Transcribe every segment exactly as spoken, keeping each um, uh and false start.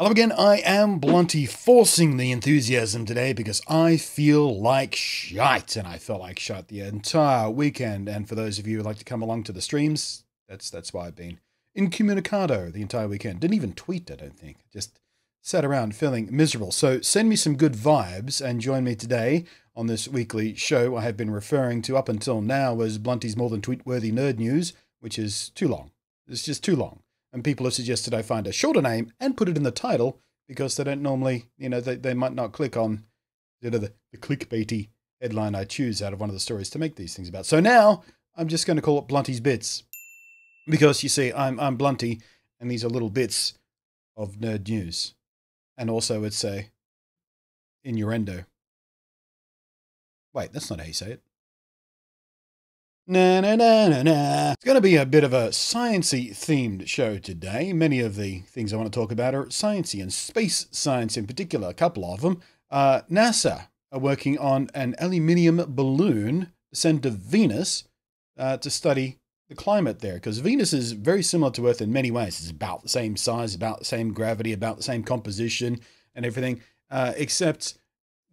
Hello again, I am Blunty, forcing the enthusiasm today because I feel like shite, and I felt like shite the entire weekend. And for those of you who like to come along to the streams, that's that's why I've been incommunicado the entire weekend. Didn't even tweet, I don't think. Just sat around feeling miserable. So send me some good vibes and join me today on this weekly show I have been referring to up until now as Blunty's More Than Tweet-Worthy Nerd News, which is too long. It's just too long. And people have suggested I find a shorter name and put it in the title because they don't normally, you know, they, they might not click on, you know, the, the clickbaity headline I choose out of one of the stories to make these things about. So now I'm just going to call it Blunty's Bits because, you see, I'm, I'm Blunty and these are little bits of nerd news. And also it's a innuendo. Wait, that's not how you say it. Na na na na na. It's going to be a bit of a sciencey themed show today. Many of the things I want to talk about are sciencey, and space science in particular. A couple of them. Uh, NASA are working on an aluminium balloon sent to Venus uh, to study the climate there, because Venus is very similar to Earth in many ways. It's about the same size, about the same gravity, about the same composition, and everything. Uh, except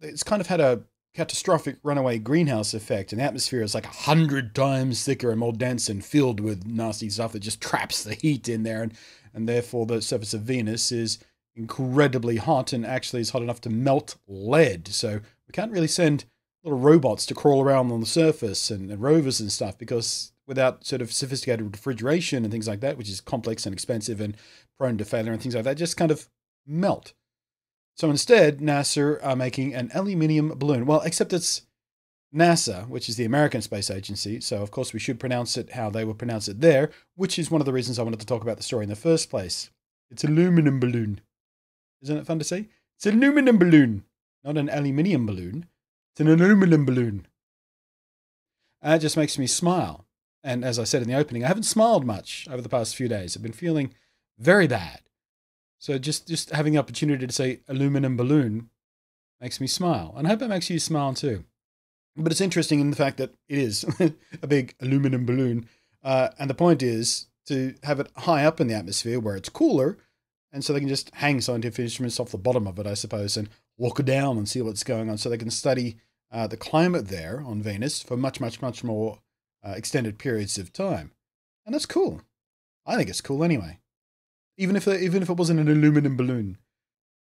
it's kind of had a catastrophic runaway greenhouse effect, and the atmosphere is like a hundred times thicker and more dense and filled with nasty stuff that just traps the heat in there, and and therefore the surface of Venus is incredibly hot, and actually is hot enough to melt lead. So we can't really send little robots to crawl around on the surface and, and rovers and stuff, because without sort of sophisticated refrigeration and things like that, which is complex and expensive and prone to failure and things like that, just kind of melt. So instead, NASA are making an aluminium balloon. Well, except it's NASA, which is the American Space Agency. So, of course, we should pronounce it how they would pronounce it there, which is one of the reasons I wanted to talk about the story in the first place. It's an aluminum balloon. Isn't it fun to say? It's an aluminum balloon, not an aluminium balloon. It's an aluminum balloon. And that just makes me smile. And as I said in the opening, I haven't smiled much over the past few days. I've been feeling very bad. So just, just having the opportunity to say aluminum balloon makes me smile. And I hope it makes you smile too. But it's interesting in the fact that it is a big aluminum balloon. Uh, and the point is to have it high up in the atmosphere where it's cooler. And so they can just hang scientific instruments off the bottom of it, I suppose, and walk down and see what's going on. So they can study uh, the climate there on Venus for much, much, much more uh, extended periods of time. And that's cool. I think it's cool anyway. Even if, even if it wasn't an aluminum balloon,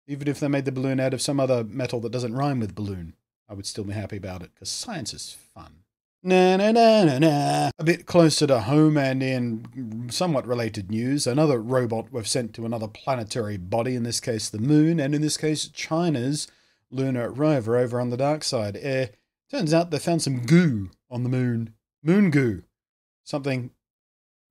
even if they made the balloon out of some other metal that doesn't rhyme with balloon, I would still be happy about it, because science is fun. Na na na na na. A bit closer to home and in somewhat related news, another robot was sent to another planetary body, in this case the moon, and in this case China's lunar rover over on the dark side. Eh, turns out they found some goo on the moon. Moon goo. Something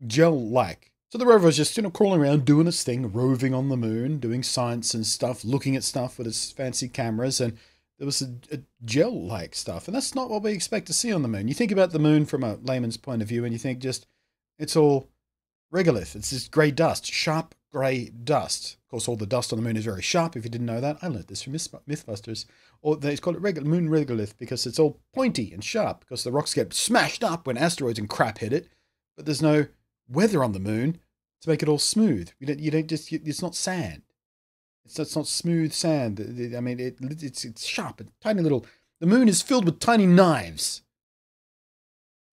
gel-like. So the rover was just, you know, crawling around, doing its thing, roving on the moon, doing science and stuff, looking at stuff with its fancy cameras, and there was a, a gel-like stuff, and that's not what we expect to see on the moon. You think about the moon from a layman's point of view, and you think just, it's all regolith. It's just grey dust, sharp grey dust. Of course, all the dust on the moon is very sharp, if you didn't know that. I learned this from Mythbusters. Or they call it reg- moon regolith because it's all pointy and sharp, because the rocks get smashed up when asteroids and crap hit it, but there's no weather on the moon to make it all smooth. You don't, you don't just, you, it's not sand. It's, it's not smooth sand. I mean, it, it's, it's sharp and tiny little, the moon is filled with tiny knives.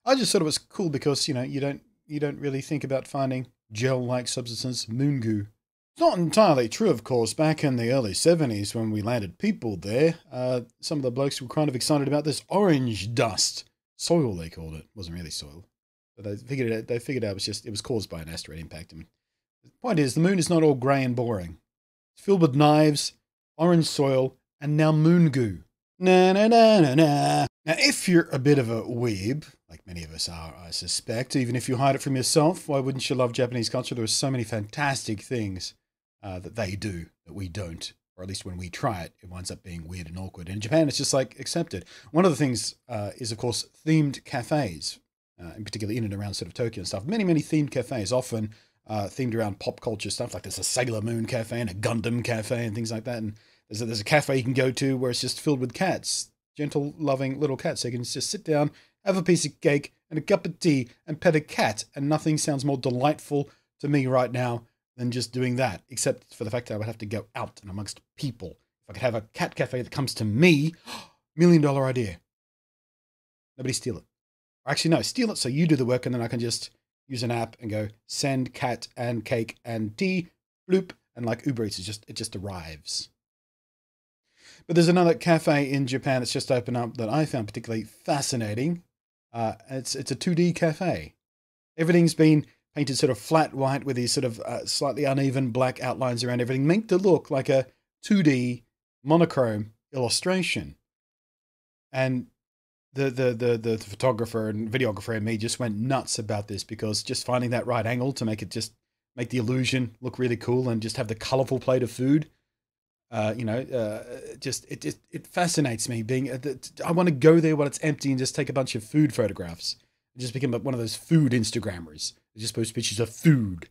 I just thought it was cool because, you know, you don't, you don't really think about finding gel-like substance, moon goo. It's not entirely true, of course. Back in the early seventies when we landed people there, uh, some of the blokes were kind of excited about this orange dust. Soil, they called it. It wasn't really soil. But they figured out, they figured out it was just, it was caused by an asteroid impact. And the point is, the moon is not all grey and boring. It's filled with knives, orange soil, and now moon goo. Na na na na na. Now, if you're a bit of a weeb, like many of us are, I suspect, even if you hide it from yourself, why wouldn't you love Japanese culture? There are so many fantastic things uh, that they do that we don't. Or at least when we try it, it winds up being weird and awkward. And in Japan, it's just like accepted. One of the things uh, is, of course, themed cafes. Uh, in particular in and around sort of Tokyo and stuff. Many, many themed cafes, often uh, themed around pop culture stuff, like there's a Sailor Moon Cafe and a Gundam Cafe and things like that. And there's a, there's a cafe you can go to where it's just filled with cats, gentle, loving little cats. So you can just sit down, have a piece of cake and a cup of tea and pet a cat. And nothing sounds more delightful to me right now than just doing that, except for the fact that I would have to go out and amongst people. If I could have a cat cafe that comes to me, million dollar idea. Nobody steal it. Or actually, no, steal it so you do the work and then I can just use an app and go send cat and cake and tea, bloop, and like Uber Eats, it just, it just arrives. But there's another cafe in Japan that's just opened up that I found particularly fascinating. Uh, it's, it's a two D cafe. Everything's been painted sort of flat white with these sort of uh, slightly uneven black outlines around everything, meant to look like a two D monochrome illustration. And the, the, the, the photographer and videographer and me just went nuts about this, because just finding that right angle to make it just make the illusion look really cool and just have the colorful plate of food. Uh, you know, uh, just it, it it fascinates me. Being, I want to go there while it's empty and just take a bunch of food photographs. I just became one of those food Instagrammers. I just post pictures of food.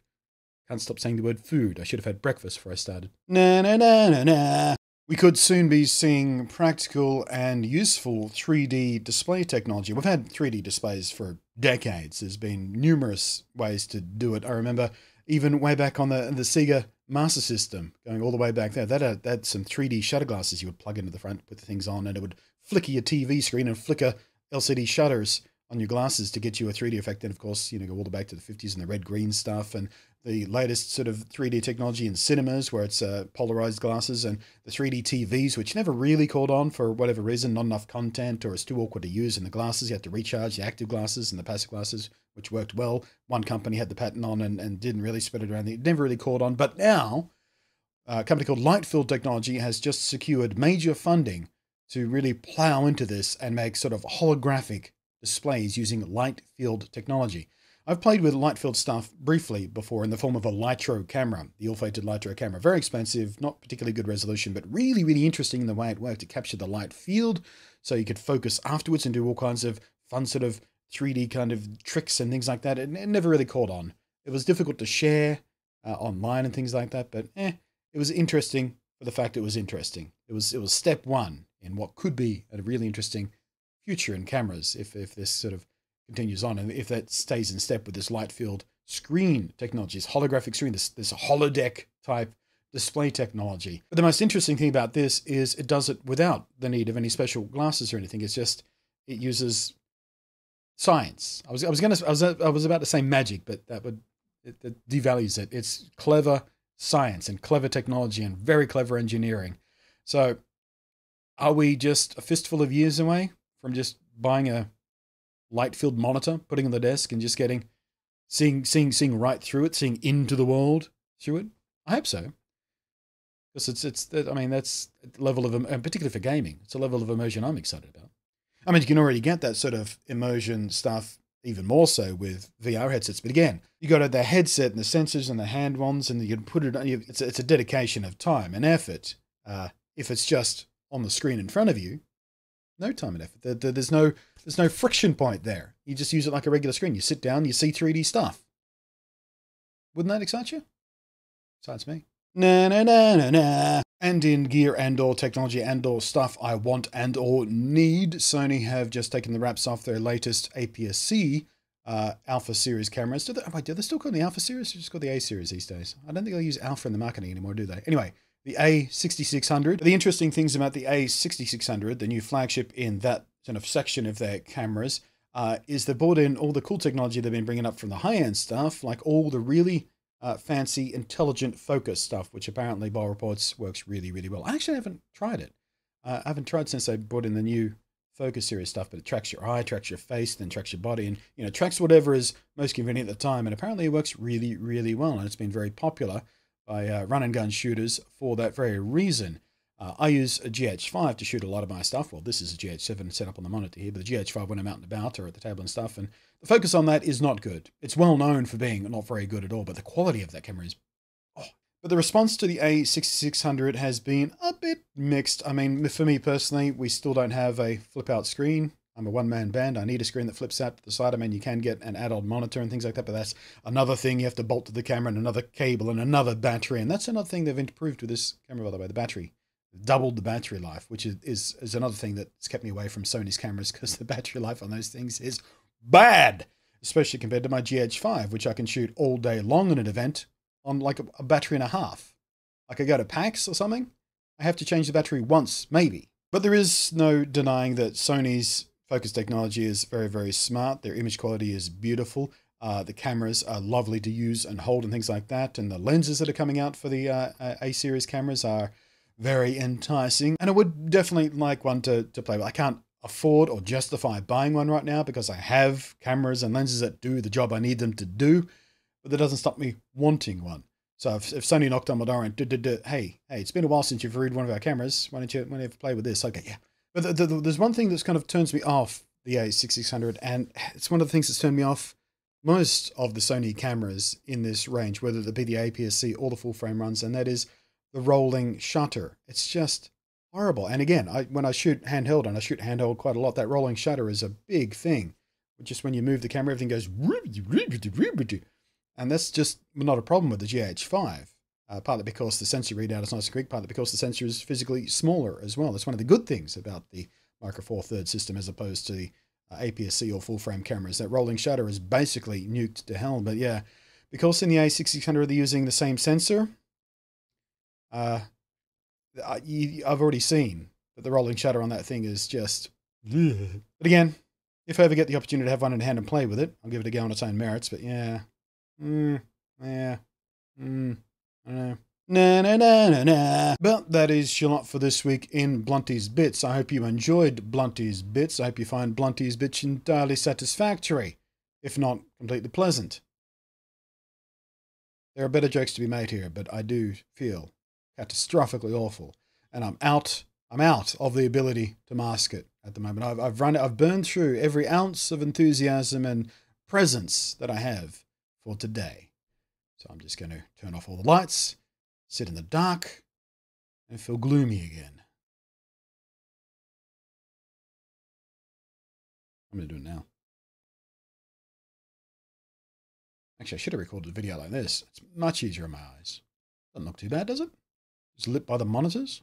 Can't stop saying the word food. I should have had breakfast before I started. Na na na na na. We could soon be seeing practical and useful three D display technology. We've had three D displays for decades. There's been numerous ways to do it. I remember even way back on the the Sega Master System, going all the way back there, that had, that had some three D shutter glasses you would plug into the front, put the things on, and it would flicker your T V screen and flicker L C D shutters on your glasses to get you a three D effect. And of course, you know, go all the way back to the fifties and the red-green stuff and the latest sort of three D technology in cinemas where it's uh, polarized glasses, and the three D T Vs, which never really caught on for whatever reason, not enough content, or it's too awkward to use, and the glasses, you had to recharge the active glasses and the passive glasses, which worked well. One company had the patent on and, and didn't really spread it around. It never really caught on. But now uh, a company called Lightfield Technology has just secured major funding to really plow into this and make sort of holographic displays using light field technology. I've played with light field stuff briefly before in the form of a Lytro camera, the ill-fated Lytro camera. Very expensive, not particularly good resolution, but really, really interesting in the way it worked to capture the light field, so you could focus afterwards and do all kinds of fun sort of three D kind of tricks and things like that. It, it never really caught on. It was difficult to share uh, online and things like that, but eh, it was interesting for the fact it was interesting. It was, it was step one in what could be a really interesting future in cameras if, if this sort of continues on, and if that stays in step with this light field screen technology, this holographic screen, this, this holodeck type display technology. But the most interesting thing about this is it does it without the need of any special glasses or anything. It's just, it uses science. I was, I was going to, I was, I was about to say magic, but that would, it, it devalues it. It's clever science and clever technology and very clever engineering. So are we just a fistful of years away from just buying a light field monitor, putting on the desk and just getting, seeing, seeing, seeing right through it, seeing into the world through it? I hope so. Because it's, it's, I mean, that's a level of, and particularly for gaming, it's a level of immersion I'm excited about. I mean, you can already get that sort of immersion stuff even more so with V R headsets. But again, you got the headset and the sensors and the hand ones, and you can put it on, it's a, it's a dedication of time and effort. Uh, if it's just on the screen in front of you, no time and effort. There's no, there's no friction point there. You just use it like a regular screen. You sit down, you see three D stuff. Wouldn't that excite you? Excites me. Na na na na na. And in gear and or technology and or stuff I want and or need, Sony have just taken the wraps off their latest A P S C uh, Alpha Series cameras. Do they, oh, wait, do they still call it the Alpha Series? They're just called the A Series these days. I don't think they use Alpha in the marketing anymore, do they? Anyway. The A sixty-six hundred. The interesting things about the A sixty-six hundred, the new flagship in that kind of section of their cameras, uh, is they brought in all the cool technology they've been bringing up from the high-end stuff, like all the really uh, fancy intelligent focus stuff, which apparently, by reports, works really, really well. I actually haven't tried it. Uh, I haven't tried since they brought in the new focus series stuff, but it tracks your eye, tracks your face, then tracks your body, and you know, tracks whatever is most convenient at the time. And apparently, it works really, really well, and it's been very popular by uh, run-and-gun shooters for that very reason. Uh, I use a G H five to shoot a lot of my stuff. Well, this is a G H seven set up on the monitor here, but the G H five when I'm out and about or at the table and stuff, and the focus on that is not good. It's well known for being not very good at all, but the quality of that camera is... Oh. But the response to the A sixty-six hundred has been a bit mixed. I mean, for me personally, we still don't have a flip-out screen. I'm a one-man band. I need a screen that flips out to the side. I mean, you can get an add-on monitor and things like that, but that's another thing. You have to bolt to the camera and another cable and another battery. And that's another thing they've improved with this camera, by the way, the battery. Doubled the battery life, which is, is, is another thing that's kept me away from Sony's cameras, because the battery life on those things is bad, especially compared to my G H five, which I can shoot all day long in an event on like a, a battery and a half. Like I go to PAX or something, I have to change the battery once, maybe. But there is no denying that Sony's focus technology is very, very smart. Their image quality is beautiful. Uh, the cameras are lovely to use and hold and things like that. And the lenses that are coming out for the uh, A-series cameras are very enticing. And I would definitely like one to, to play with. I can't afford or justify buying one right now because I have cameras and lenses that do the job I need them to do. But that doesn't stop me wanting one. So if, if Sony knocked on my door and did, did, did, hey, hey, it's been a while since you've reviewed one of our cameras. Why don't you, why don't you play with this? Okay, yeah. But the, the, the, there's one thing that's kind of turns me off the A sixty-six hundred, and it's one of the things that's turned me off most of the Sony cameras in this range, whether it be the A P S C or the full frame runs, and that is the rolling shutter. It's just horrible. And again, I, when I shoot handheld, and I shoot handheld quite a lot, that rolling shutter is a big thing. Just when you move the camera, everything goes. And that's just not a problem with the G H five, uh, partly because the sensor readout is nice and quick, partly because the sensor is physically smaller as well. That's one of the good things about the Micro Four Thirds system as opposed to the uh, A P S C or full-frame cameras. That rolling shutter is basically nuked to hell. But yeah, because in the A sixty-six hundred they're using the same sensor, uh, I, I've already seen that the rolling shutter on that thing is just... But again, if I ever get the opportunity to have one in hand and play with it, I'll give it a go on its own merits, but yeah... Mm, yeah, mm, I don't know. Nah, nah, nah, nah, nah. But that is your lot for this week in Blunty's Bits. I hope you enjoyed Blunty's Bits. I hope you find Blunty's Bits entirely satisfactory, if not completely pleasant. There are better jokes to be made here, but I do feel catastrophically awful, and I'm out. I'm out of the ability to mask it at the moment. I've, I've run. I've burned through every ounce of enthusiasm and presence that I have for today. So I'm just going to turn off all the lights, sit in the dark, and feel gloomy again. I'm going to do it now. Actually, I should have recorded a video like this. It's much easier in my eyes. Doesn't look too bad, does it? It's lit by the monitors.